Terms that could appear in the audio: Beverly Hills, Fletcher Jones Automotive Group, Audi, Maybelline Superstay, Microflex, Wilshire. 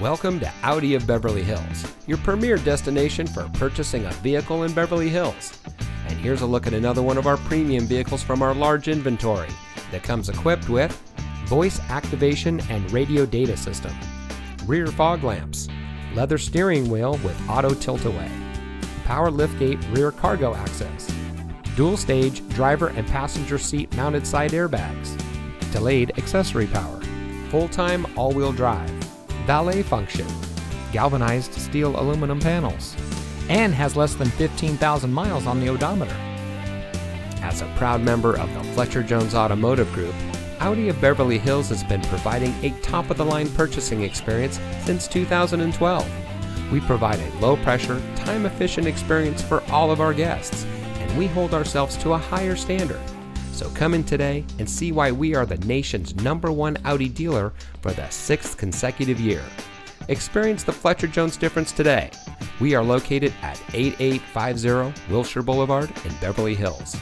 Welcome to Audi of Beverly Hills, your premier destination for purchasing a vehicle in Beverly Hills. And here's a look at another one of our premium vehicles from our large inventory that comes equipped with voice activation and radio data system, rear fog lamps, leather steering wheel with auto tilt-away, power liftgate rear cargo access, dual stage driver and passenger seat mounted side airbags, delayed accessory power, full-time all-wheel drive, valet function, galvanized steel aluminum panels, and has less than 15,000 miles on the odometer. As a proud member of the Fletcher Jones Automotive Group, Audi of Beverly Hills has been providing a top-of-the-line purchasing experience since 2012. We provide a low-pressure, time-efficient experience for all of our guests, and we hold ourselves to a higher standard. So come in today and see why we are the nation's #1 Audi dealer for the 6th consecutive year. Experience the Fletcher Jones difference today. We are located at 8850 Wilshire Boulevard in Beverly Hills.